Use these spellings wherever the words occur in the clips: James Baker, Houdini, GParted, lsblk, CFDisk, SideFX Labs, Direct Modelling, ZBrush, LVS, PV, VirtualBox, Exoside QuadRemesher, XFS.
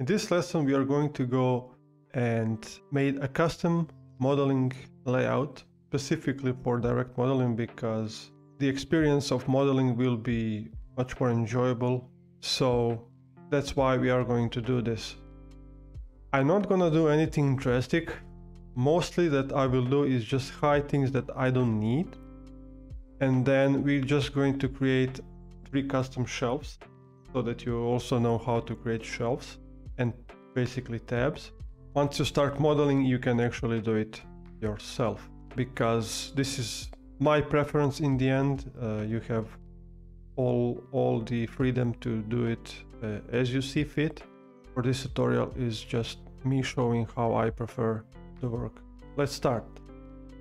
In this lesson we are going to go and made a custom modeling layout specifically for direct modeling, because the experience of modeling will be much more enjoyable. So that's why we are going to do this. I'm not gonna do anything drastic. Mostly that I will do is just hide things that I don't need. And then we're just going to create 3 custom shelves so that you also know how to create shelves and basically tabs. Once you start modeling, you can actually do it yourself, because this is my preference in the end. You have all the freedom to do it as you see fit. For this tutorial is just me showing how I prefer to work. Let's start.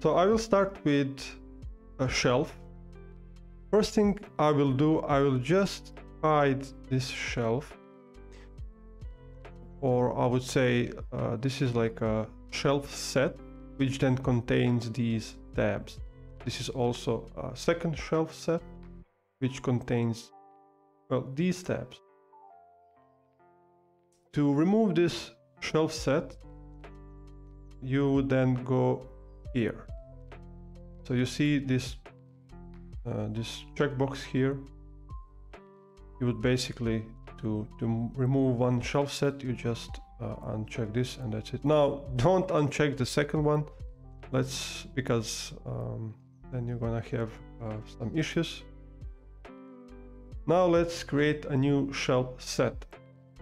So I will start with a shelf. First thing I will do, I will just hide this shelf. Or I would say this is like a shelf set, which then contains these tabs. This is also a second shelf set, which contains, well, these tabs. To remove this shelf set, you then go here. So you see this, this checkbox here. You would basically, to remove one shelf set, you just uncheck this and that's it. Now, don't uncheck the second one. Let's, because then you're gonna have some issues. Now let's create a new shelf set.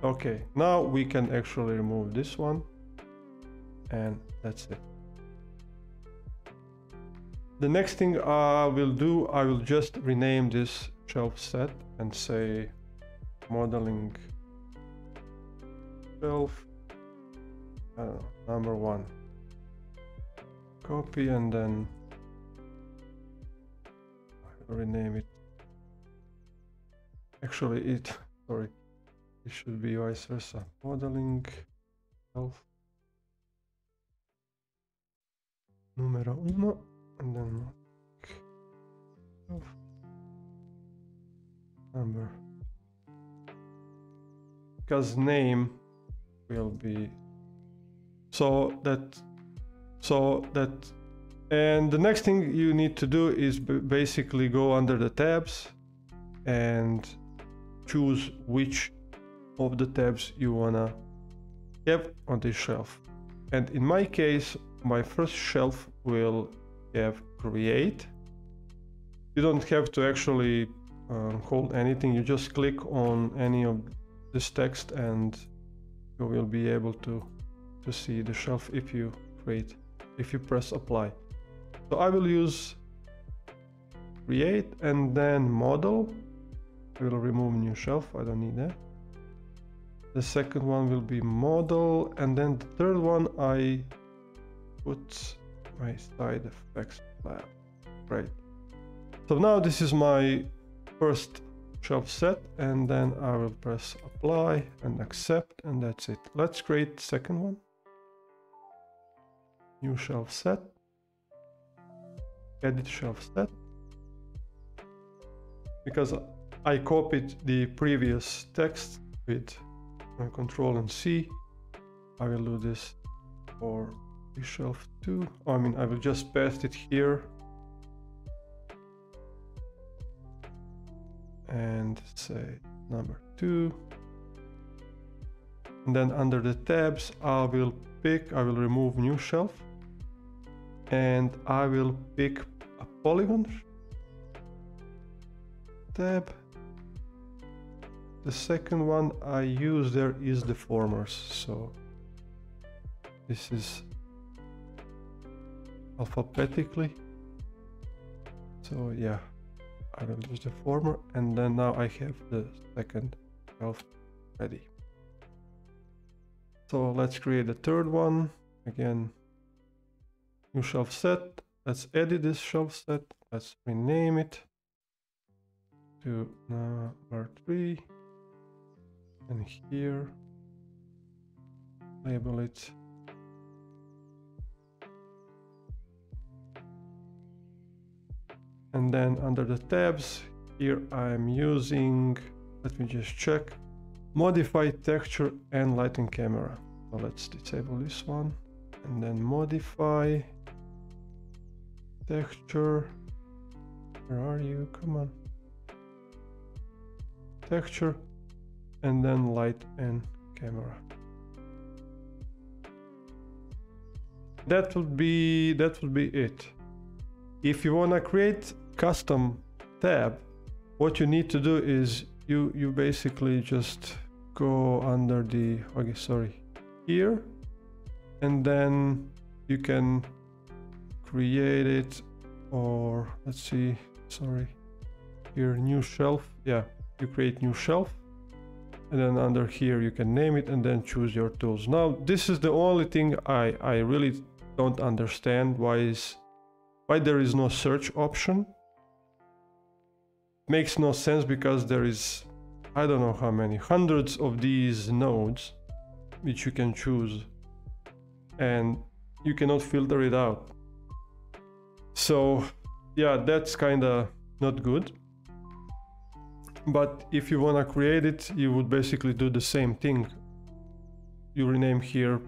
Okay, now we can actually remove this one, and that's it. The next thing I will do, I will just rename this shelf set and say modeling shelf number 1. Copy, and then I will rename it. Actually, it should be vice versa. Modeling shelf numero 1, and then shelf number. Because name will be so that. And the next thing you need to do is basically go under the tabs and choose which of the tabs you wanna have on this shelf. And in my case, my first shelf will have create. You don't have to actually hold anything. You just click on any of this text and you will be able to see the shelf if you press apply. So I will use create and then model. I will remove new shelf, I don't need that. The second one will be model, and then the third one I put my SideFX Lab. Right. So now this is my first shelf set, and then I will press apply and accept, and that's it. Let's create second one. New shelf set. Edit shelf set. Because I copied the previous text with Control and C. I will do this for shelf 2. I mean, I will just paste it here. And say number 2, and then under the tabs I will remove new shelf, and I will pick a polygon tab. The second one I use there is deformers, so this is alphabetically, so yeah, I will use the former, and then now I have the second shelf ready. So let's create the third one. Again, new shelf set. Let's edit this shelf set. Let's rename it to number 3, and here label it and then under the tabs here I'm using, let me just check, modify texture and lighting camera. So let's disable this one and then modify texture. Where are you? Come on. Texture and then light and camera. That would be it. If you want to create custom tab, what you need to do is you basically just go under the here, and then you can create it, or let's see, sorry, here, new shelf. Yeah, you create new shelf, and then under here you can name it and then choose your tools. Now this is the only thing I really don't understand, why there is no search option. Makes no sense, because there is, I don't know how many hundreds of these nodes which you can choose, and you cannot filter it out. So yeah, that's kind of not good. But if you want to create it, you would basically do the same thing. You rename here,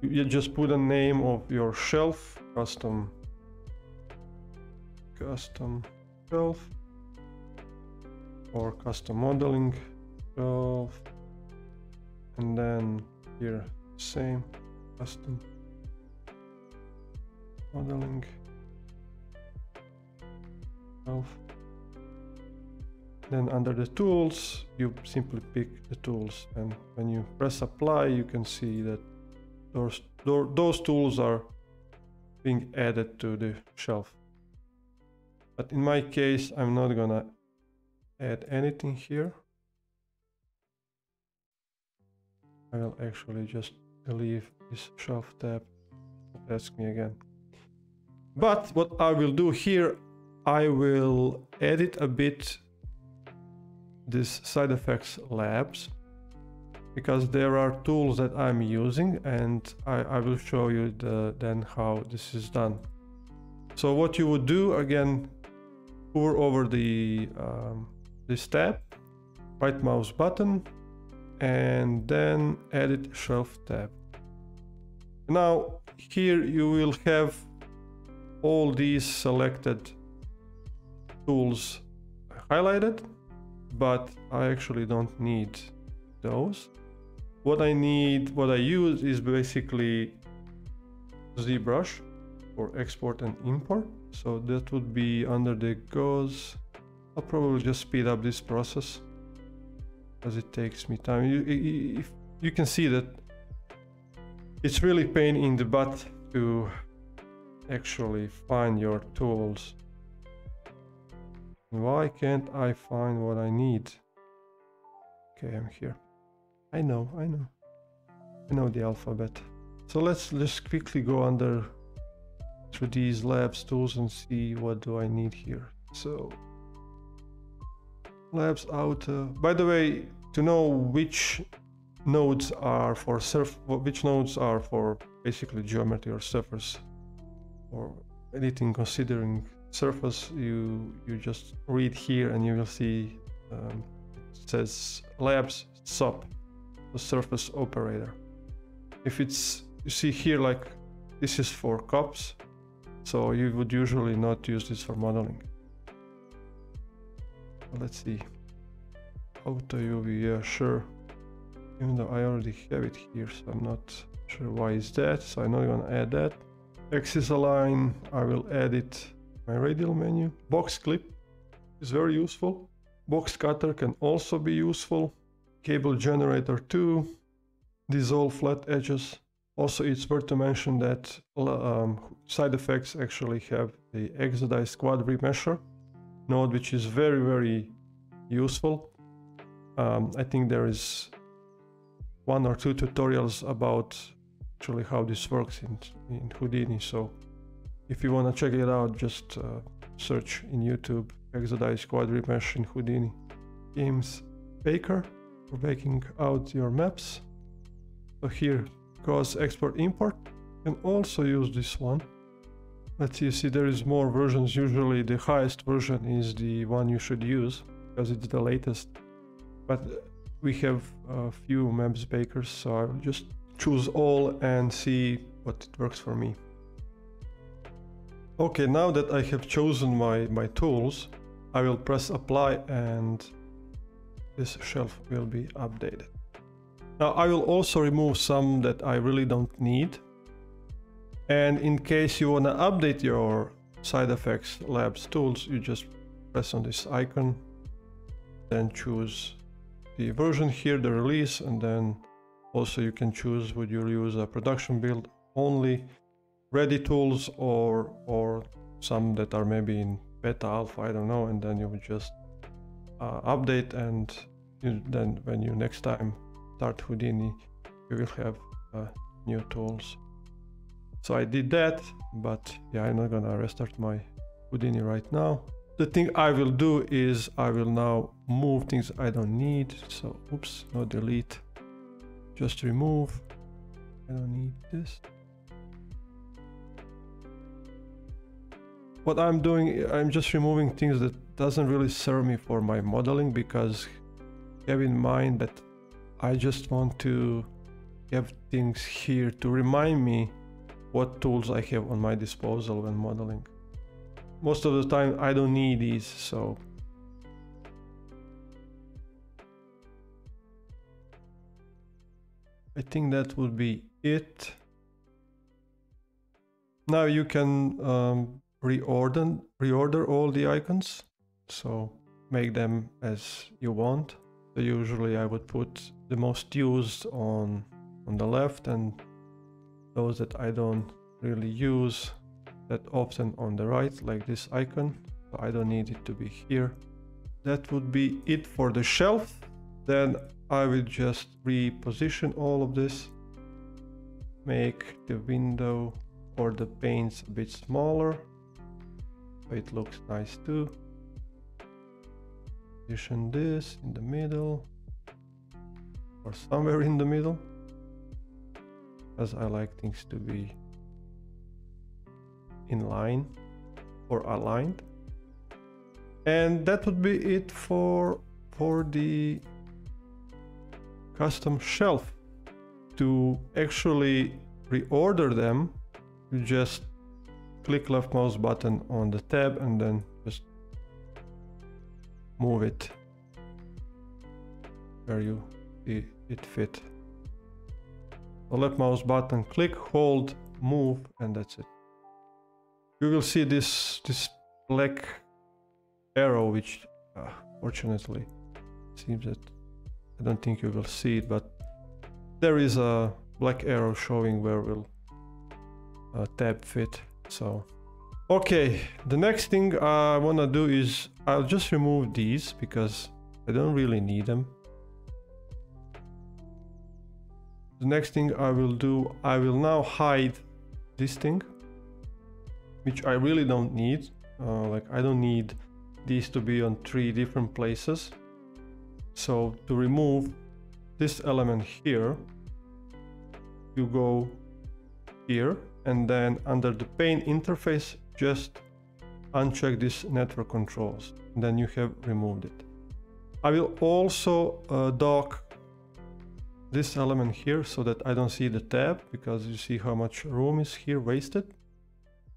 you just put a name of your shelf, custom shelf or custom modeling shelf, and then here same, custom modeling shelf. Then under the tools, you simply pick the tools, and when you press apply, you can see that those tools are being added to the shelf. But in my case, I'm not gonna add anything here. I will actually just leave this shelf tab. Ask me again. But what I will do here, I will edit a bit this SideFX Labs, because there are tools that I'm using, and I will show you then how this is done. So what you would do, again, hover over the this tab, right mouse button, and then edit shelf tab. Now here you will have all these selected tools highlighted, but I actually don't need those. What I use is basically ZBrush for export and import. So that would be under the goes. I'll probably just speed up this process as it takes me time. If you can see that it's really pain in the butt to actually find your tools. Why can't I find what I need? Okay, I'm here. I know the alphabet. So let's just quickly go under through these labs tools and see what do I need here. So labs auto. By the way, to know which nodes are for which nodes are for basically geometry or surface or anything considering surface, you just read here and you will see it says labs sub, the surface operator. If it's, you see here, like this is for cups, so you would usually not use this for modeling. Let's see, auto UV, yeah, sure, even though I already have it here, so I'm not sure why is that, so I'm not gonna add that. Axis align, I will add it. My radial menu, box clip is very useful, box cutter can also be useful, cable generator 2, dissolve flat edges. Also it's worth to mention that SideFX actually have the Exoside QuadRemesher node, which is very, very useful. I think there is 1 or 2 tutorials about actually how this works in Houdini, so if you want to check it out, just search in YouTube Exoside QuadRemesher in Houdini. James Baker for baking out your maps. So here, cause export import. You can also use this one. Let's see, you see there is more versions. Usually the highest version is the one you should use because it's the latest. But we have a few James Bakers, so I'll just choose all and see what it works for me. Okay, now that I have chosen my tools, I will press apply and this shelf will be updated. Now I will also remove some that I really don't need. And in case you want to update your SideFX Labs tools, you just press on this icon, then choose the version here, the release, and then also you can choose would you use a production build only, ready tools, or some that are maybe in beta, alpha, I don't know, and then you would just update, and then when you next time start Houdini, you will have new tools. So I did that, but yeah, I'm not gonna restart my Houdini right now. The thing I will do is I will now move things I don't need. So, oops, no delete, just remove. I don't need this. What I'm doing, I'm just removing things that doesn't really serve me for my modeling, because have in mind that I just want to have things here to remind me what tools I have on my disposal when modeling. Most of the time I don't need these, so. I think that would be it. Now you can reorder all the icons, so make them as you want. So usually I would put the most used on the left, and those that I don't really use that often on the right, like this icon. So I don't need it to be here. That would be it for the shelf. Then I will just reposition all of this, make the window or the panes a bit smaller, so it looks nice too. Position this in the middle or somewhere in the middle, as I like things to be in line or aligned. And that would be it for the custom shelf. To actually reorder them, you just click left mouse button on the tab and then just move it where you see it fit. The left mouse button, click, hold, move, and that's it. You will see this black arrow, which fortunately seems that I don't think you will see it, but there is a black arrow showing where will tab fit. So okay, the next thing I want to do is I'll just remove these because I don't really need them. The next thing I will do, I will now hide this thing, which I really don't need. Like I don't need these to be on three different places. So to remove this element here, you go here and then under the pane interface, just uncheck this network controls. And then you have removed it. I will also dock this element here so that I don't see the tab, because you see how much room is here wasted.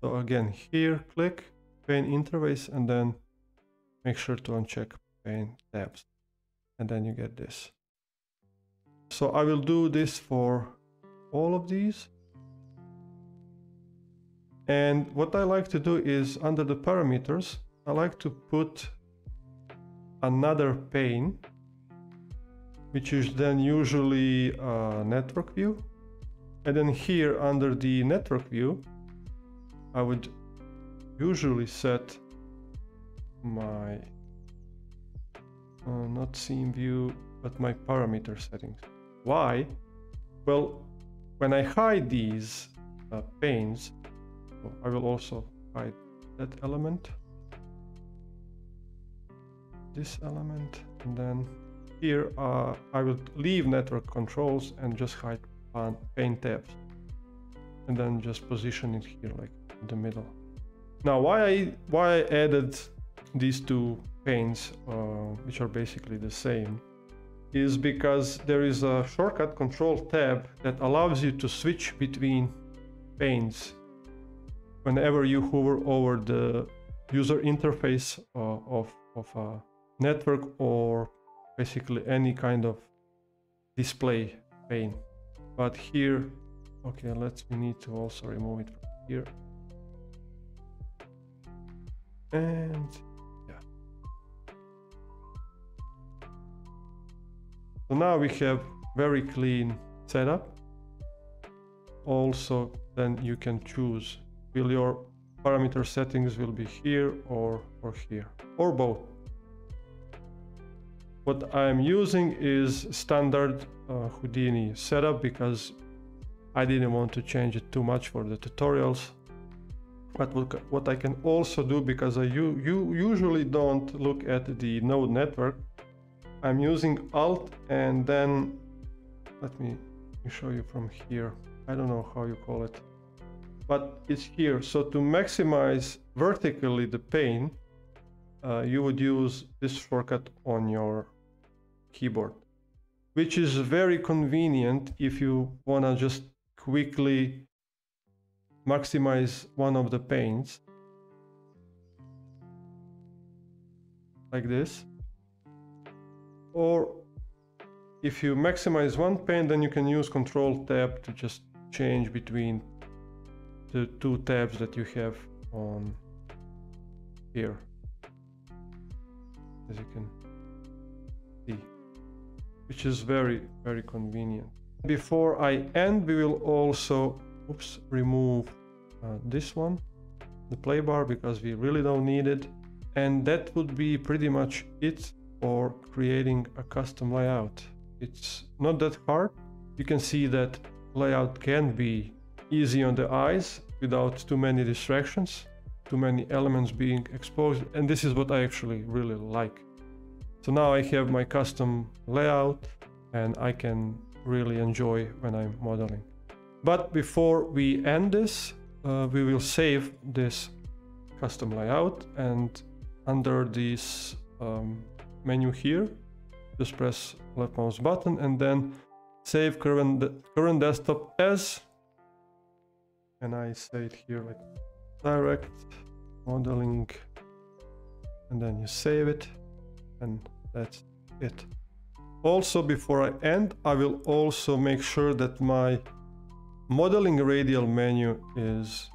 So again, here click pane interface and then make sure to uncheck pane tabs, and then you get this. So I will do this for all of these. And what I like to do is under the parameters, I like to put another pane, which is then usually a network view. And then here under the network view, I would usually set my not scene view, but my parameter settings. Why? Well, when I hide these panes, so I will also hide that element, this element, and then here I will leave network controls and just hide pane tabs, and then just position it here like in the middle. Now why I added these two panes, which are basically the same, is because there is a shortcut Control-Tab that allows you to switch between panes whenever you hover over the user interface of a network or basically any kind of display pane. But here, okay, we need to also remove it from here. And yeah. So now we have very clean setup. Also, then you can choose, will your parameter settings will be here or here or both. What I'm using is standard Houdini setup because I didn't want to change it too much for the tutorials. But what I can also do, because you usually don't look at the node network, I'm using Alt and then let me show you from here. I don't know how you call it, but it's here. So to maximize vertically the pane, you would use this shortcut on your keyboard, which is very convenient if you want to just quickly maximize one of the panes like this. Or if you maximize one pane, then you can use Control-Tab to just change between the two tabs that you have on here, as you can see, which is very, very convenient. Before I end, we will also remove this one, the play bar, because we really don't need it. And that would be pretty much it for creating a custom layout. It's not that hard. You can see that layout can be easy on the eyes without too many distractions, too many elements being exposed, and this is what I actually really like. So now I have my custom layout and I can really enjoy when I'm modeling. But before we end this, we will save this custom layout, and under this menu here, just press left mouse button and then save current desktop as, and I say it here like direct modeling, and then you save it, and that's it. Also, before I end, I will also make sure that my modeling radial menu is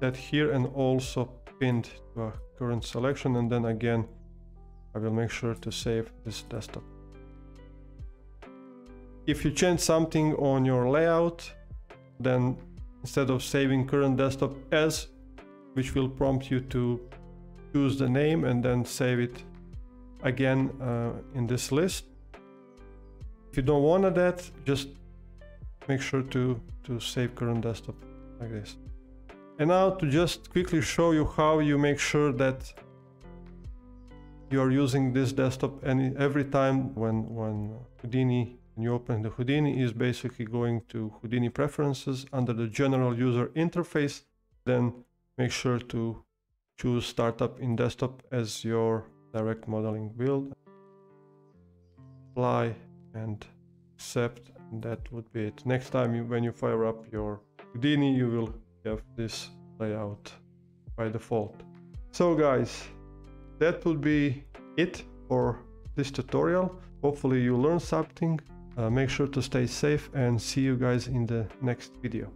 set here and also pinned to a current selection, and then again I will make sure to save this desktop. If you change something on your layout, then instead of saving current desktop as, which will prompt you to choose the name and then save it again in this list, if you don't want that, just make sure to save current desktop like this. And now to just quickly show you how you make sure that you are using this desktop, and every time when Houdini, when you open the Houdini, is basically going to Houdini preferences under the general user interface, then make sure to choose startup in desktop as your direct modeling build, apply and accept, and that would be it. Next time when you fire up your Houdini, you will have this layout by default. So guys, that would be it for this tutorial. Hopefully you learned something. Make sure to stay safe and see you guys in the next video.